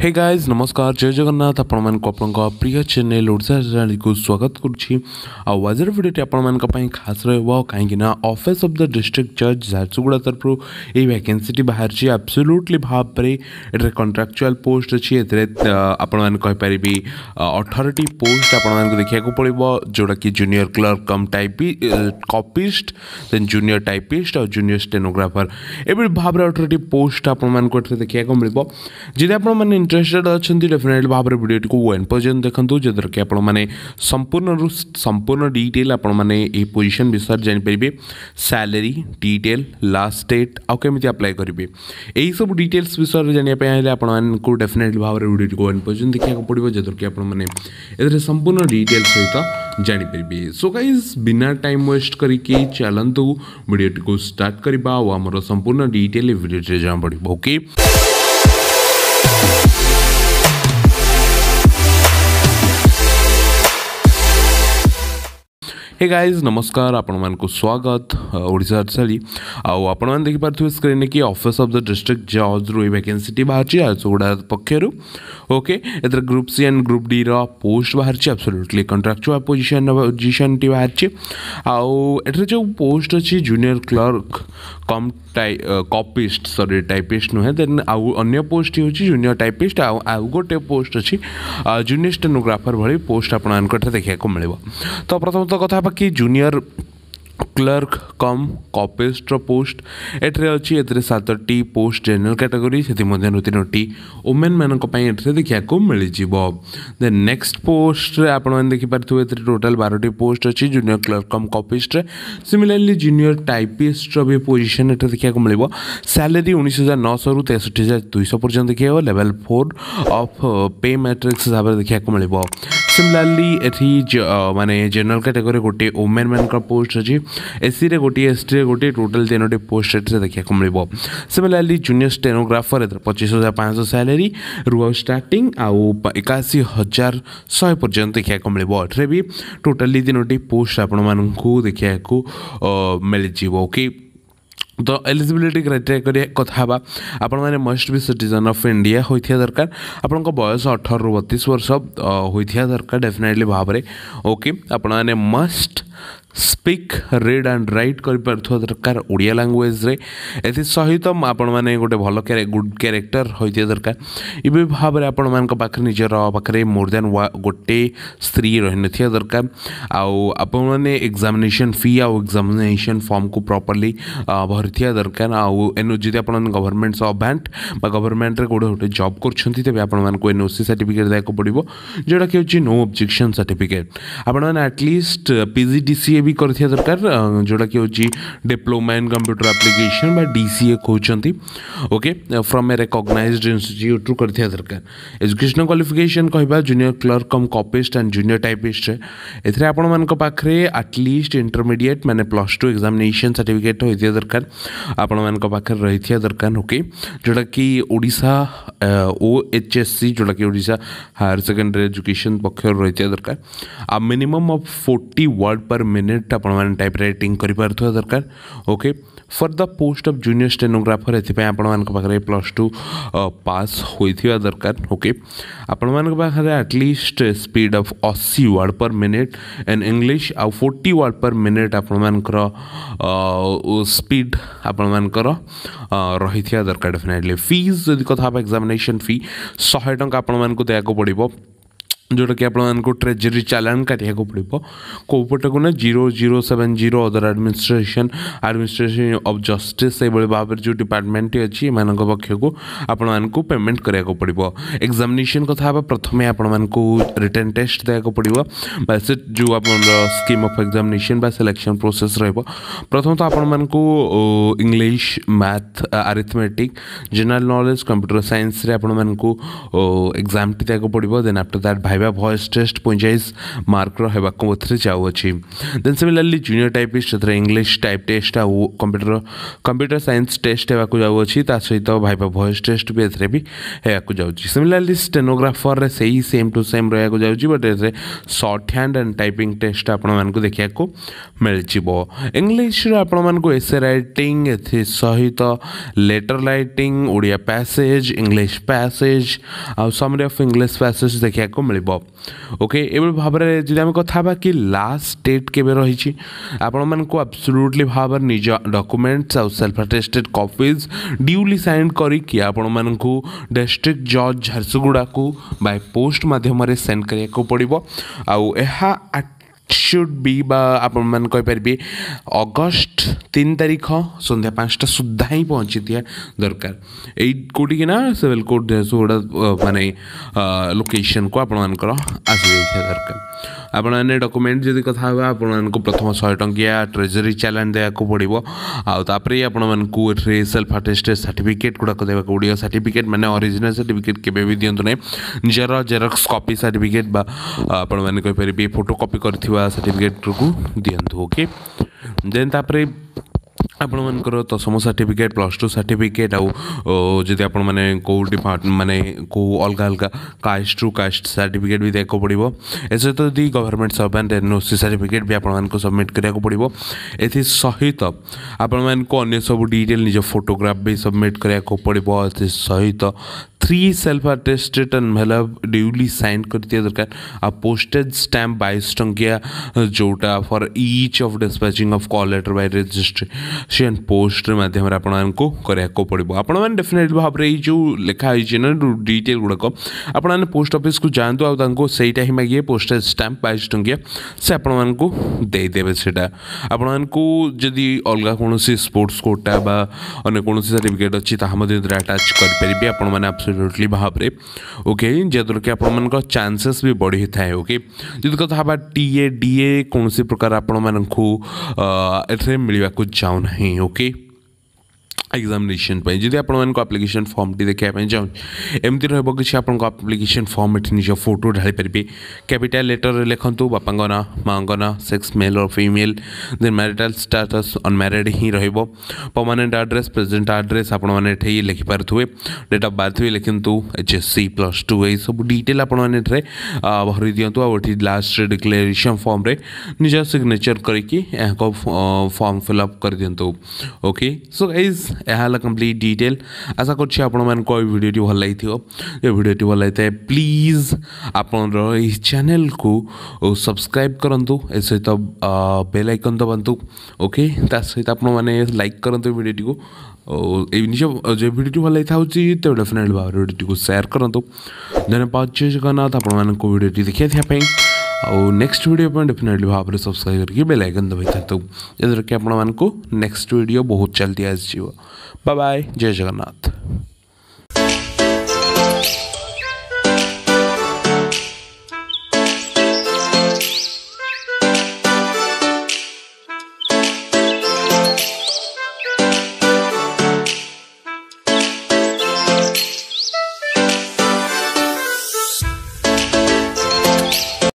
Hey guys नमस्कार जय जगन्नाथ आपण मान को आपन प्रिय चैनल ओडिशा चैनल को स्वागत करुच्छी। आज भिडियो आपण मान खास रहा कहीं ऑफिस ऑफ द डिस्ट्रिक्ट जज झारसुगुड़ा तरफ ये वैकेंसी बाहर एब्सोल्युटली भाव में कॉन्ट्रैक्चुअल पोस्ट अच्छी आपपारे 18टी पोस्ट आपको देखा पड़ो जोटा कि junior clerk cum copyist then junior typist और जूनियर स्टेनोग्राफर एवं भाव में 18टी पोस्ट आपको देखा मिले। जी आप इंटरेस्टेड अच्छा डेफिनेटली भाव में भिडियो को एंड पर्यटन देखूँ जद्वारा कि आपने संपूर्ण डिटेल आपने पोजिशन विषय जानीपर सैलरी डिटेल लास्ट डेट आउ केमी आप्लाय करेंगे यही सब डिटेल्स विषय में जानापे आपको डेफिनेटली भाव में भिडियो को एंड पर्यटन देखा पड़ो जद्वारा कि आपने संपूर्ण डिटेल सहित जानीपर। सो गाइस बिना टाइम वेस्ट करके चलतु भिडियो को स्टार्ट करवा और आमर संपूर्ण डिटेल भिडियो जाना पड़े। ओके हे गाइज नमस्कार आपण मानक स्वागत ओडिशा चैनल आउ आपण मान देखि पारथु स्क्रीन कि ऑफिस ऑफ द डिस्ट्रिक्ट जज रो वैकेंसी बाहर झारसुगुड़ा पक्षर। Okay either group C and group D रो पोस्ट बाहर एब्सोल्युटली कॉन्ट्रैक्चुअल पोजीशन टी बाहर आउ एथरे जो पोस्ट अछि junior clerk cum copyist sorry typist नुहे देन आउ अन्य पोस्ट होछि जूनियर टाइपिस्ट आउ आउ गोटे पोस्ट अछि जूनियर स्टेनोग्राफर भली पोस्ट आपण मान को देखिया को मिलबो। तो प्रथम तो कथा कि junior clerk cum copyist post एट्रे अच्छी ए 7टी पोस्ट जनरल कैटेगरी से 3टी वुमेन मान देखा मिल जाए। देन नेक्स्ट पोस्ट आपने देखिपारे टोटाल 12टी पोस्ट अच्छी junior clerk cum copyist similarly junior typist भी पोजिशन एट देखा मिले। सैलरी 19,900 रु 63,200 पर्यटन देखा लेवल 4 अफ पे मैट्रिक्स हिसाब से देखा मिले। सिमिलरली एथि माने जनरल कैटेगरी गोटे वुमेन मान का पोस्ट अच्छी एससी रे गोटे एसटी रे गोटे टोटल 10टी पोस्ट एट्रे देखा मिले। सिमिलरली जूनियर स्टेनोग्राफर 25,500 सैलरी रु स्टार्टिंग आउ 81,100 पर्यटन देखा मिले। एट्रे भी टोटाली 3टी पोस्ट आपण मानू देखा मिल जाए। ओके तो एलिजिबिलिटी क्राइटेरिया कथा आपने मस्ट भी सिटीजन ऑफ इंडिया होता दरकार आपण बयस 18 32 वर्ष होता दरकार डेफिनेटली भाव में। ओके आपने must speak read and write कर दरकार ओडिया लैंग्वेज रे एथि सहित आपण माने गोटे भल गुड कैरेक्टर होइते दरकार इबे भाव रे आपण मान पाखरे निजर पाखरे मोर देन गोटे स्त्री रहि नथिया दरकार आउ आपण माने एग्जामिनेशन फी आउ एग्जामिनेशन फॉर्म को प्रॉपर्ली भरथिया दरकार आउ एनओसी जे आपण गवर्नमेंट सर्वेंट बा गवर्नमेंट रे गोटे गोटे जॉब करछंती तबे आपण मान को एनओसी सर्टिफिकेट दायको पड़िबो जेडा कि होची नो ऑब्जेक्शन सर्टिफिकेट आपण माने एटलीस्ट पीजी DCA भी कर दरकार जोटा कि होची डिप्लोमा इन कंप्यूटर एप्लिकेशन बा DCA कहते। Okay from a recognised institute रु कर दरकार एजुकेशनल क्वालिफिकेशन कहबा junior clerk cum copyist and junior typist एथरे आपण मान को पाखरे एटलीस्ट इंटरमीडिएट माने +2 एग्जामिनेशन सर्टिफिकेट होइते दरकार आपण मान को पाखरे रहिथिया दरकार। ओके जोटा कि ओडिशा OHSC जोटा कि ओडिशा हायर सेकेंडरी एजुकेशन पक्षर रहिथिया दरकार आ minimum of 40 word per minute आपने टाइप राइटिंग कर दरकार। Okay for the post of junior stenographer एथि आपने +2 पास होता दरकार। ओके आपने at least speed of 80 word per minute in English आउ 40 वर्ड पर मिनिट आपनकर स्पीड आपनकर रही दरकार डेफिनेटली। फीस जदि कथा एग्जामिनेशन फी 100 टंका आपको देवाक पड़ो जोटा कि आपको ट्रेजरी चालान काटा पड़ो कोपटको ना 0070 other administration administration of justice से भाव जो डिपार्टमेंट अच्छी एम पक्ष को आपको पेमेंट कराया पड़ो। एग्जामिनेशन कथा प्रथम आपको रिटर्न टेस्ट देवाक पड़ो बस जो आप स्कीम ऑफ एग्जामिनेशन बा सिलेक्शन प्रोसेस प्रथम तो आपको English math arithmetic general knowledge computer science रे आपको एग्जाम टी देवाक पड़ो then after that viva voice test 45 mark होगा जाऊँगी। Then similarly junior typist English type test computer science test होगा सहित भाइबा वॉइस टेस्ट भी एथे भी जाऊँगी। सिमिलरली स्टेनोग्राफर रे सही सेम टू सेम रहा जाऊँगी but a shorthand and typing test आपको देखा मिल इंग्लिश आपको एसे राइटिंग सहित letter writing Odia passage English passage आउ समरी ऑफ इंग्लिश पैसेज देखा को मिल। ओके भाव में जी आम कथा कि लास्ट डेट के रही आपको एब्सोल्युटली भाव निज डॉक्यूमेंट्स आउ self attested copies duly sign करके आपको डिस्ट्रिक्ट जज झारसुगुड़ा को बाय पोस्ट माध्यम सेंड करने को पड़ो। आउ शुड बी बा कहीपर अगस्ट 3 तारीख सन्ध्या 5टा सुधा ही पहुँची दिया दरकार यही कौटिकी ना सिविल कोर्ट झारसुगुड़ा मानने लोकेशन को आपर आसी दरकार। आपने डॉक्यूमेंट जी कथा को प्रथम 100 टंकिया ट्रेजरी चलाण देवा को पड़ो आउे आपको सेल्फ अटेस्टेड सर्टिफिकेट गुड़ाक देवा पड़ो। सर्टिफिकेट मैंने ओरिजिनल सर्टिफिकेट केवे भी दिंतु ना निजर जेरोक्स कॉपी सर्टिफिकेट आपपर फोटो कॉपी कर सर्टिफिकेट को दिंतु। ओके देन तापर आपर दशम सर्टिफिकेट प्लस 2 सर्टिफिकेट आदि आपको डिपार्ट माने को अलग अलग कास्ट टू कास्ट सर्टिफिकेट भी देखो पड़ो। ए सहित यदि गवर्नमेंट सर्वेंट एनओसी सर्टिफिकेट भी आपको सबमिट करने को पड़ो। ए सहित आपन सब डिटेल निज फोटोग्राफ भी सबमिट करने को पड़ो। ए सहित 3 self attested envelope duly sign कर दिया दरकार। आ पोस्टेज स्टाम्प 22 टंकिया जोटा for each of dispatching of call letter by registration post माध्यम आपको कराया पड़ो। आपने डेफिनेटली भाव में जो लिखाई ना डिटेल गुड़ाक आपने पोस्ट ऑफिस को जातु आईटा ही मागिए पोस्टेज स्टाम्प 22 टंकिया से आपको देदेवे। से आपदी अलग कौन स्पोर्ट्स कोटा अगर कौन सर्टिफिकेट अच्छी आटाच करेंगे आप एब्सोल्युटली भाव में। ओके जद्वारा कि आप चांसेस भी बढ़ी थाए। ओके जो कथा हाँ टीए डीए कौन सी प्रकार आपको मिलवा को चाहूना। ओके एग्जामिनेशन जी आपको एप्लिकेशन फॉर्म टी देखा चाहिए एमती रोक एप्लिकेशन फॉर्म ये निज फोटो ढाली पारे कैपिटल लेटर लिखतु बापा ना माँ ना सेक्स मेल और female then marital status unmarried ही रहिबो परमानेंट एड्रेस प्रेजेंट एड्रेस आपने लिखिपे डेट ऑफ बर्थ भी लिखतु HSC +2 ये सब डिटेल आपने भरी दिंतु आठ लास्ट डिक्लेरेशन फॉर्म रे निज सिग्नेचर करके फॉर्म फिलअप कर दिंतु। ओके सो गाइस यहाँ कम्प्लीट डिटेल आशा कर वीडियो भल लगी थी वीडियोटी भल लगी था प्लीज आपण चैनल को सब्सक्राइब करूँ ए सहित बेल आइकन दबातु। ओके सहित आपने लाइक करूँ वीडियोटी को निज जो वीडियोटी भल लगी था डेफिनेटली भाव में वीडियोटी को शेयर करूँ। धन्यवाद जय जगन्नाथ आपड़ोटी देखापी और नेक्स्ट वीडियो डेफिनेटली भाव में सब्सक्राइब करके बेल आइकन दबाई थातु जद्वारा कि आपको नेक्स्ट वीडियो बहुत जल्दी आस। बाय बाय जय जगन्नाथ।